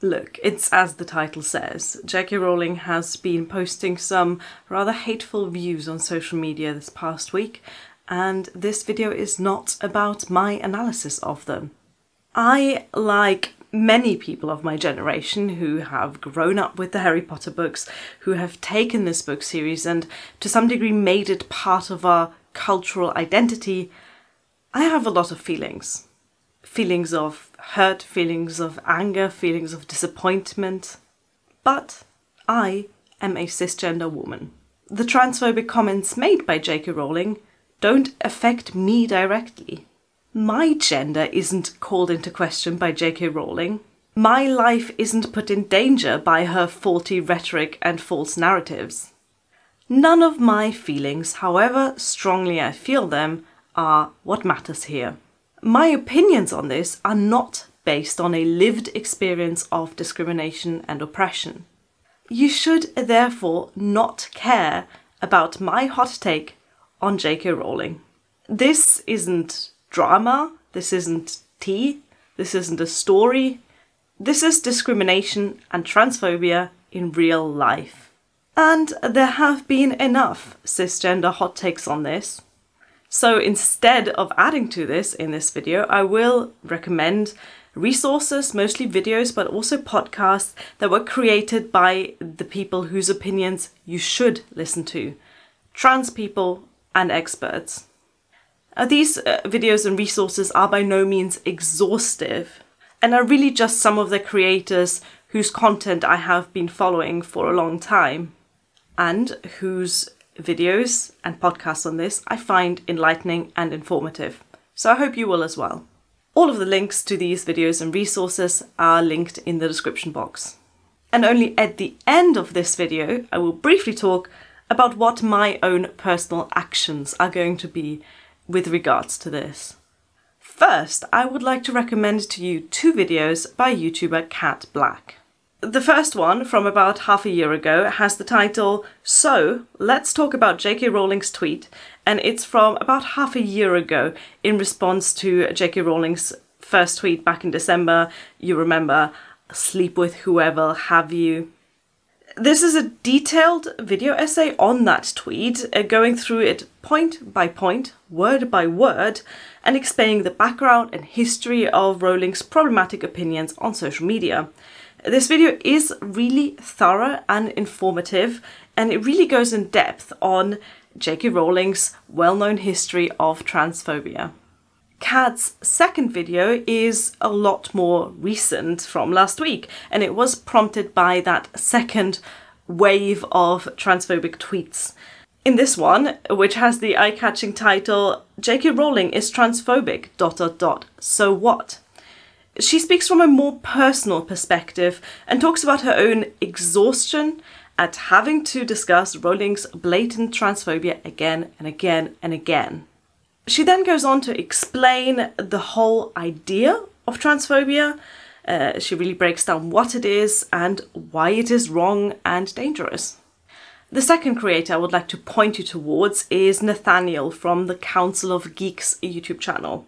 Look, it's as the title says. JK Rowling has been posting some rather hateful views on social media this past week, and this video is not about my analysis of them. I, like many people of my generation who have grown up with the Harry Potter books, who have taken this book series and to some degree made it part of our cultural identity, I have a lot of feelings. Feelings of hurt, feelings of anger, feelings of disappointment. But I am a cisgender woman. The transphobic comments made by JK Rowling don't affect me directly. My gender isn't called into question by JK Rowling. My life isn't put in danger by her faulty rhetoric and false narratives. None of my feelings, however strongly I feel them, are what matters here. My opinions on this are not based on a lived experience of discrimination and oppression. You should therefore not care about my hot take on JK Rowling. This isn't drama, this isn't tea, this isn't a story. This is discrimination and transphobia in real life. And there have been enough cisgender hot takes on this. So instead of adding to this in this video, I will recommend resources, mostly videos, but also podcasts that were created by the people whose opinions you should listen to. Trans people and experts. These videos and resources are by no means exhaustive and are really just some of the creators whose content I have been following for a long time and whose videos and podcasts on this I find enlightening and informative. So I hope you will as well. All of the links to these videos and resources are linked in the description box. And only at the end of this video, I will briefly talk about what my own personal actions are going to be with regards to this. First, I would like to recommend to you two videos by YouTuber Kat Blaque. The first one, from about half a year ago, has the title, "So, let's talk about JK Rowling's tweet," and it's from about half a year ago in response to JK Rowling's first tweet back in December. You remember, "Sleep with whoever, have you?" This is a detailed video essay on that tweet, going through it point by point, word by word, and explaining the background and history of Rowling's problematic opinions on social media. This video is really thorough and informative, and it really goes in depth on JK Rowling's well-known history of transphobia. Kat's second video is a lot more recent, from last week, and it was prompted by that second wave of transphobic tweets. In this one, which has the eye-catching title, "JK Rowling is transphobic, ... so what?" she speaks from a more personal perspective and talks about her own exhaustion at having to discuss Rowling's blatant transphobia again and again and again. She then goes on to explain the whole idea of transphobia. She really breaks down what it is and why it is wrong and dangerous. The second creator I would like to point you towards is Nathaniel from the Council of Geeks YouTube channel.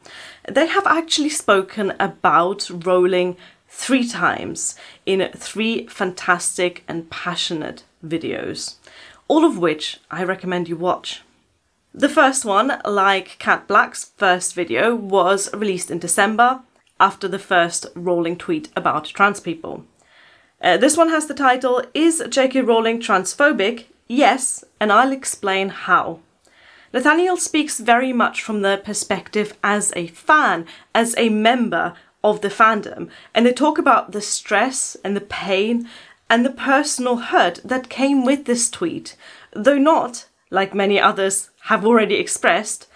They have actually spoken about Rowling 3 times in 3 fantastic and passionate videos, all of which I recommend you watch. The first one, like Kat Blaque's first video, was released in December after the first Rowling tweet about trans people. This one has the title, "Is JK Rowling transphobic? Yes, and I'll explain how." Nathaniel speaks very much from the perspective as a fan, as a member of the fandom, and they talk about the stress and the pain and the personal hurt that came with this tweet, though not, like many others have already expressed,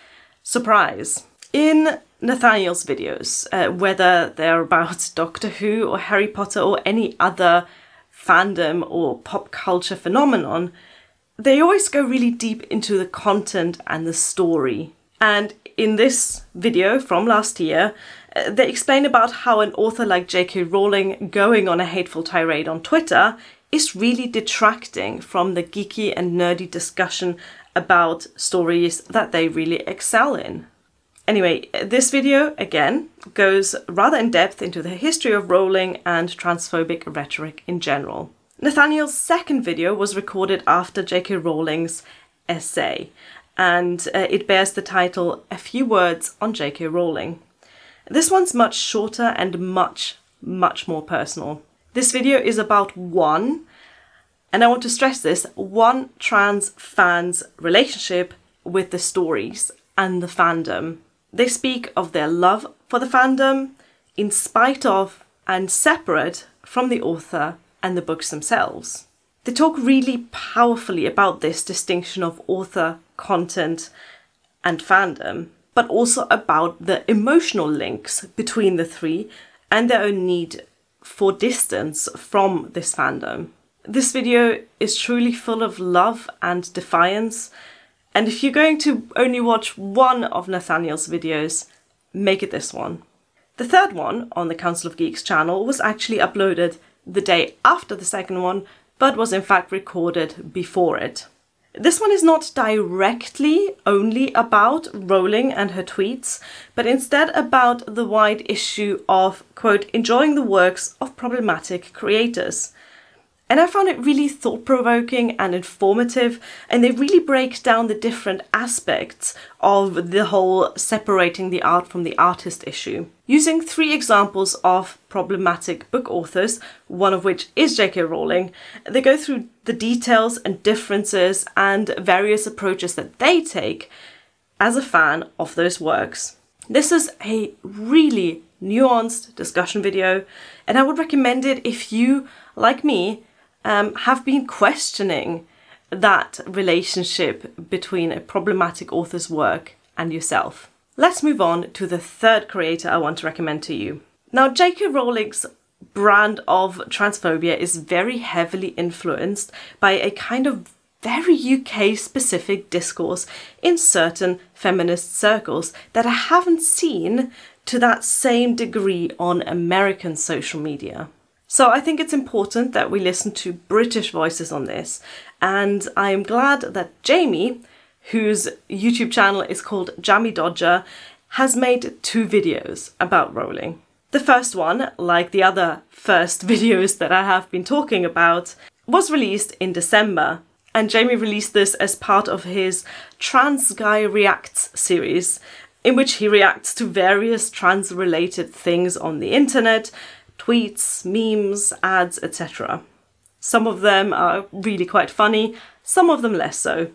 surprise. In Nathaniel's videos, whether they're about Doctor Who or Harry Potter or any other fandom or pop culture phenomenon, they always go really deep into the content and the story. And in this video from last year, they explain about how an author like JK Rowling going on a hateful tirade on Twitter is really detracting from the geeky and nerdy discussion about stories that they really excel in. Anyway, this video, again, goes rather in depth into the history of Rowling and transphobic rhetoric in general. Nathaniel's second video was recorded after JK Rowling's essay, and it bears the title A Few Words on JK Rowling. This one's much shorter and much more personal. This video is about one, and I want to stress this, one trans fan's relationship with the stories and the fandom. They speak of their love for the fandom in spite of and separate from the author and the books themselves. They talk really powerfully about this distinction of author, content and fandom, but also about the emotional links between the three and their own need for distance from this fandom. This video is truly full of love and defiance, and if you're going to only watch one of Nathaniel's videos, make it this one. The third one on the Council of Geeks channel was actually uploaded the day after the second one, but was in fact recorded before it. This one is not directly only about Rowling and her tweets, but instead about the wide issue of, quote, enjoying the works of problematic creators. And I found it really thought-provoking and informative, and they really break down the different aspects of the whole separating the art from the artist issue, using three examples of problematic book authors, one of which is JK Rowling. They go through the details and differences and various approaches that they take as a fan of those works. This is a really nuanced discussion video, and I would recommend it if you, like me, have been questioning that relationship between a problematic author's work and yourself. Let's move on to the third creator I want to recommend to you. Now, JK Rowling's brand of transphobia is very heavily influenced by a kind of very UK-specific discourse in certain feminist circles that I haven't seen to that same degree on American social media. So I think it's important that we listen to British voices on this, and I am glad that Jamie, whose YouTube channel is called Jammy Dodger, has made two videos about Rowling. The first one, like the other first videos that I have been talking about, was released in December, and Jamie released this as part of his Trans Guy Reacts series, in which he reacts to various trans-related things on the internet, tweets, memes, ads, etc. Some of them are really quite funny, some of them less so.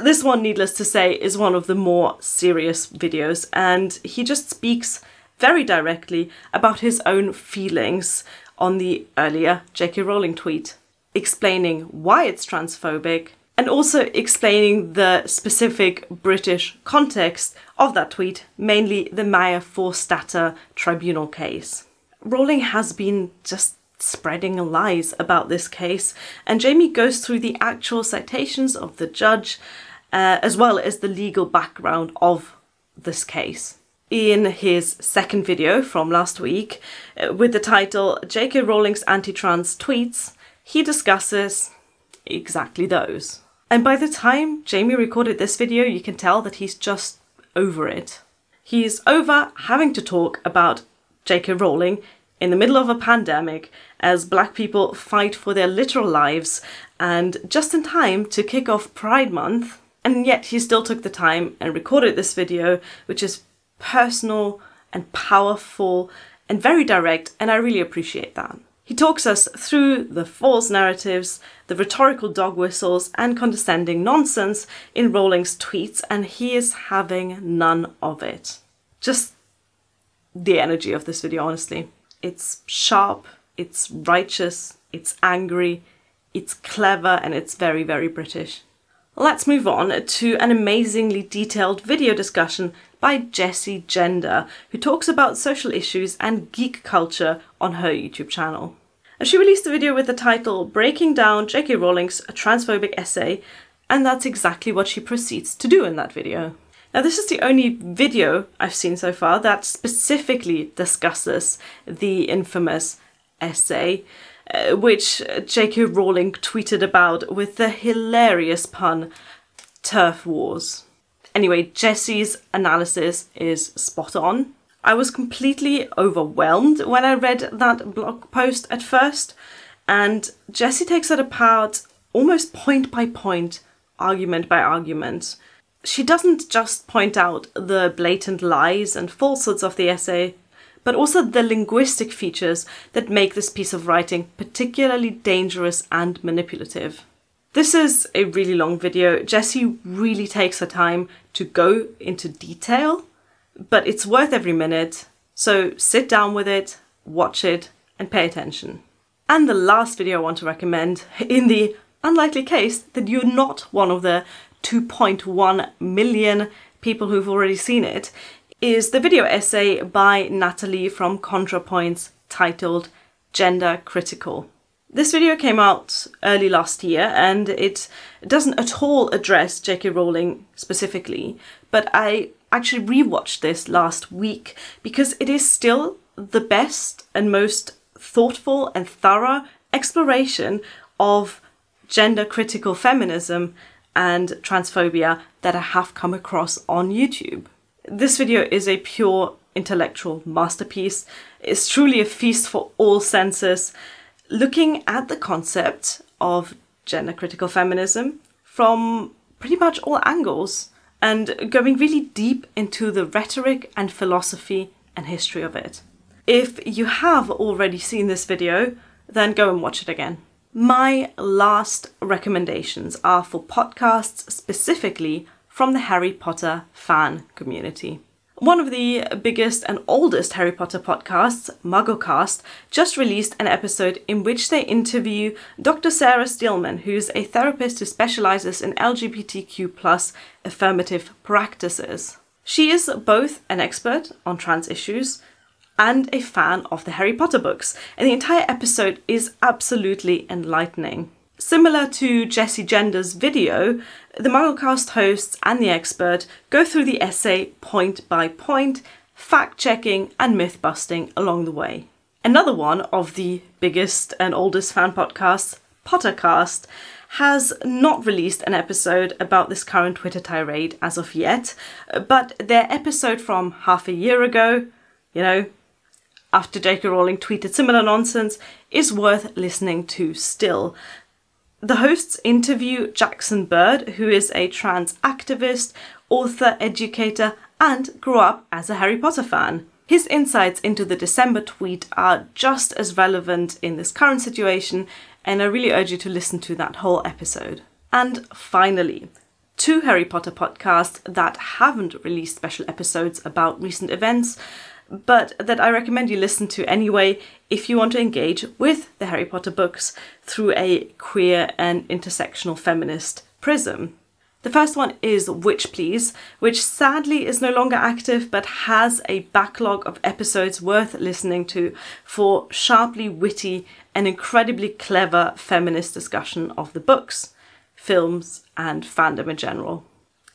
This one, needless to say, is one of the more serious videos, and he just speaks very directly about his own feelings on the earlier JK Rowling tweet, explaining why it's transphobic, and also explaining the specific British context of that tweet, mainly the Maya Forstater tribunal case. Rowling has been just spreading lies about this case, and Jamie goes through the actual citations of the judge, as well as the legal background of this case. In his second video from last week, with the title JK Rowling's Anti-Trans Tweets, he discusses exactly those. And by the time Jamie recorded this video, you can tell that he's just over it. He's over having to talk about JK Rowling in the middle of a pandemic as Black people fight for their literal lives and just in time to kick off Pride Month, and yet he still took the time and recorded this video, which is personal and powerful and very direct, and I really appreciate that. He talks us through the false narratives, the rhetorical dog whistles and condescending nonsense in Rowling's tweets, and he is having none of it. Just the energy of this video, honestly. It's sharp, it's righteous, it's angry, it's clever, and it's very, very British. Let's move on to an amazingly detailed video discussion by Jessie Gender, who talks about social issues and geek culture on her YouTube channel. And she released a video with the title Breaking Down JK Rowling's Transphobic Essay, and that's exactly what she proceeds to do in that video. Now, this is the only video I've seen so far that specifically discusses the infamous essay, which JK Rowling tweeted about with the hilarious pun, turf wars. Anyway, Jessie's analysis is spot on. I was completely overwhelmed when I read that blog post at first, and Jessie takes it apart almost point by point, argument by argument. She doesn't just point out the blatant lies and falsehoods of the essay, but also the linguistic features that make this piece of writing particularly dangerous and manipulative. This is a really long video. Jessie really takes her time to go into detail, but it's worth every minute. So sit down with it, watch it, and pay attention. And the last video I want to recommend, in the unlikely case that you're not one of the 2.1 million people who've already seen it, is the video essay by Natalie from ContraPoints titled Gender Critical. This video came out early last year and it doesn't at all address JK Rowling specifically, but I actually rewatched this last week because it is still the best and most thoughtful and thorough exploration of gender critical feminism and transphobia that I have come across on YouTube. This video is a pure intellectual masterpiece. It's truly a feast for all senses, looking at the concept of gender critical feminism from pretty much all angles and going really deep into the rhetoric and philosophy and history of it. If you have already seen this video, then go and watch it again. My last recommendations are for podcasts specifically from the Harry Potter fan community. One of the biggest and oldest Harry Potter podcasts, Mugglecast, just released an episode in which they interview Dr. Sarah Stillman, who's a therapist who specializes in LGBTQ+ affirmative practices. She is both an expert on trans issues and a fan of the Harry Potter books, and the entire episode is absolutely enlightening. Similar to Jessie Gender's video, the Mugglecast hosts and the expert go through the essay point by point, fact-checking and myth-busting along the way. Another one of the biggest and oldest fan podcasts, Pottercast, has not released an episode about this current Twitter tirade as of yet, but their episode from half a year ago, you know, after JK Rowling tweeted similar nonsense, is worth listening to still. The hosts interview Jackson Bird, who is a trans activist, author, educator, and grew up as a Harry Potter fan. His insights into the December tweet are just as relevant in this current situation, and I really urge you to listen to that whole episode. And finally, two Harry Potter podcasts that haven't released special episodes about recent events, but that I recommend you listen to anyway if you want to engage with the Harry Potter books through a queer and intersectional feminist prism. The first one is Witch Please, which sadly is no longer active but has a backlog of episodes worth listening to for sharply witty and incredibly clever feminist discussion of the books, films, and fandom in general.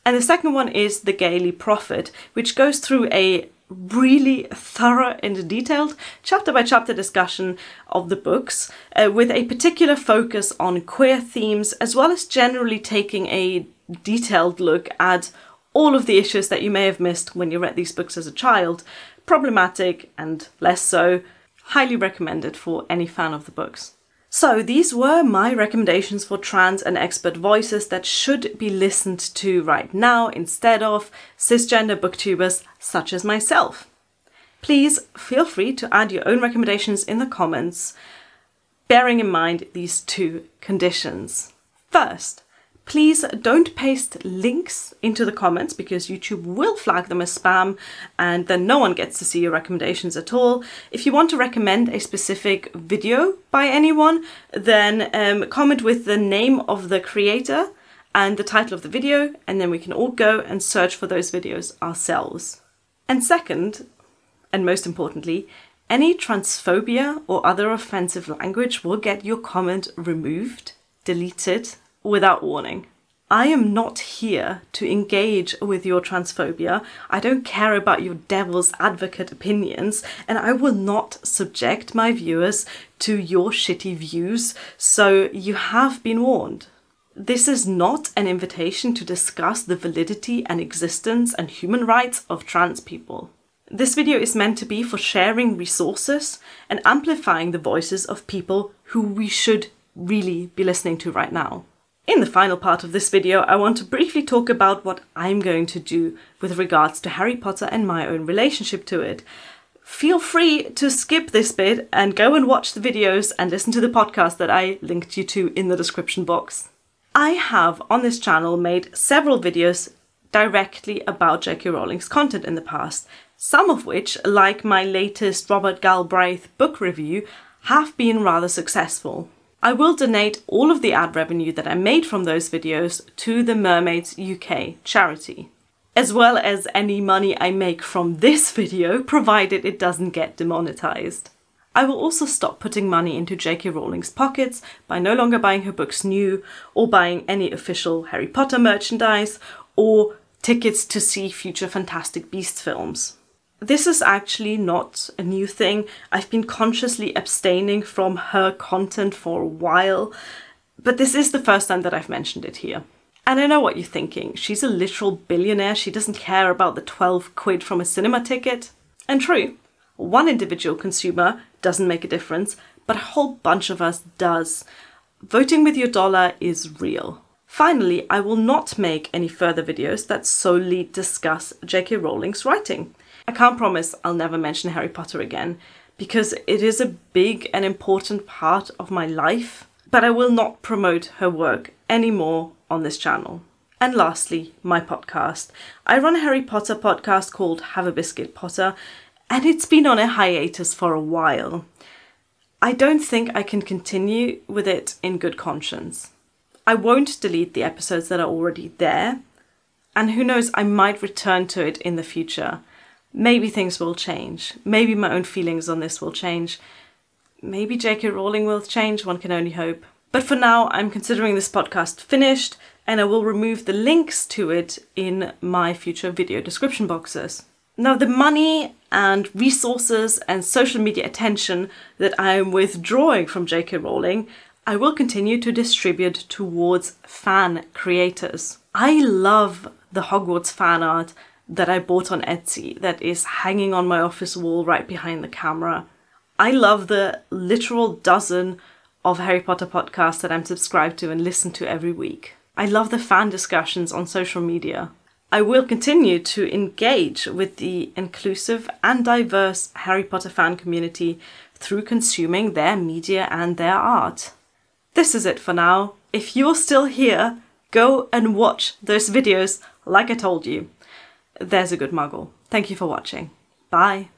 And the second one is The Gayly Prophet, which goes through a really thorough and detailed chapter by chapter discussion of the books with a particular focus on queer themes, as well as generally taking a detailed look at all of the issues that you may have missed when you read these books as a child, problematic and less so. Highly recommended for any fan of the books. So these were my recommendations for trans and expert voices that should be listened to right now instead of cisgender booktubers such as myself. Please feel free to add your own recommendations in the comments, bearing in mind these two conditions. First, please don't paste links into the comments because YouTube will flag them as spam and then no one gets to see your recommendations at all. If you want to recommend a specific video by anyone, then comment with the name of the creator and the title of the video, and then we can all go and search for those videos ourselves. And second, and most importantly, any transphobia or other offensive language will get your comment removed, deleted, without warning. I am not here to engage with your transphobia. I don't care about your devil's advocate opinions, and I will not subject my viewers to your shitty views, so you have been warned. This is not an invitation to discuss the validity and existence and human rights of trans people. This video is meant to be for sharing resources and amplifying the voices of people who we should really be listening to right now. In the final part of this video, I want to briefly talk about what I'm going to do with regards to Harry Potter and my own relationship to it. Feel free to skip this bit and go and watch the videos and listen to the podcast that I linked you to in the description box. I have on this channel made several videos directly about JK Rowling's content in the past, some of which, like my latest Robert Galbraith book review, have been rather successful. I will donate all of the ad revenue that I made from those videos to the Mermaids UK charity, as well as any money I make from this video, provided it doesn't get demonetized. I will also stop putting money into JK Rowling's pockets by no longer buying her books new, or buying any official Harry Potter merchandise, or tickets to see future Fantastic Beasts films. This is actually not a new thing. I've been consciously abstaining from her content for a while, but this is the first time that I've mentioned it here. And I know what you're thinking. She's a literal billionaire. She doesn't care about the 12 quid from a cinema ticket. And true. One individual consumer doesn't make a difference, but a whole bunch of us does. Voting with your dollar is real. Finally, I will not make any further videos that solely discuss JK Rowling's writing. I can't promise I'll never mention Harry Potter again, because it is a big and important part of my life, but I will not promote her work anymore on this channel. And lastly, my podcast. I run a Harry Potter podcast called Have a Biscuit Potter, and it's been on a hiatus for a while. I don't think I can continue with it in good conscience. I won't delete the episodes that are already there, and who knows, I might return to it in the future. Maybe things will change. Maybe my own feelings on this will change. Maybe JK Rowling will change, one can only hope. But for now, I'm considering this podcast finished, and I will remove the links to it in my future video description boxes. Now, the money and resources and social media attention that I am withdrawing from JK Rowling, I will continue to distribute towards fan creators. I love the Hogwarts fan art that I bought on Etsy that is hanging on my office wall right behind the camera. I love the literal dozen of Harry Potter podcasts that I'm subscribed to and listen to every week. I love the fan discussions on social media. I will continue to engage with the inclusive and diverse Harry Potter fan community through consuming their media and their art. This is it for now. If you're still here, go and watch those videos like I told you. There's a good muggle. Thank you for watching. Bye.